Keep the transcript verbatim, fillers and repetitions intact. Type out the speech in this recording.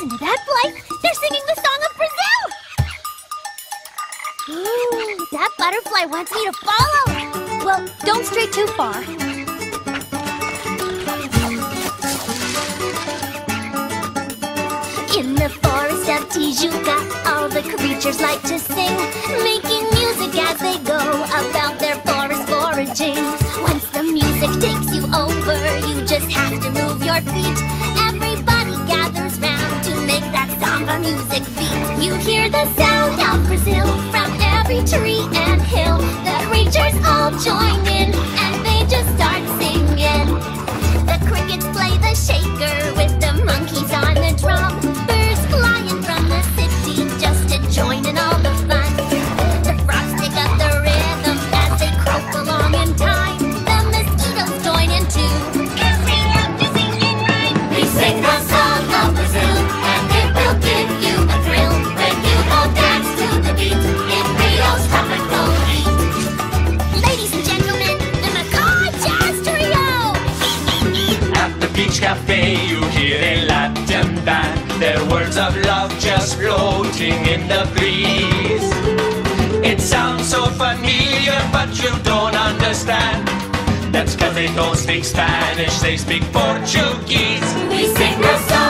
Listen to that, Blythe. They're singing the song of Brazil. Ooh, that butterfly wants me to follow. Well, don't stray too far. In the forest of Tijuca, all the creatures like to sing, making music as they go about their forest foraging. Once the music takes you over, you just have to move your feet. Everybody gathers round to make that samba music beat. You hear the sound of Brazil from every tree and hill. The creatures all join in and they just start singing. The crickets play the shaker with the monkeys on the drum. Birds flying from the city just to join in all the fun. The frogs pick up the rhythm as they croak along in time. The mosquitoes join in too, cause we love to sing in rhyme. We sing the song of Brazil and it will give you a thrill. When you all dance to the beat in Rio's tropical heat. Ladies and gentlemen, in the gorgeous trio. At the beach cafe you hear a Latin band, their words of love just floating in the breeze. It sounds so familiar, but you don't understand. That's 'cause they don't speak Spanish, they speak Portuguese. We sing the song.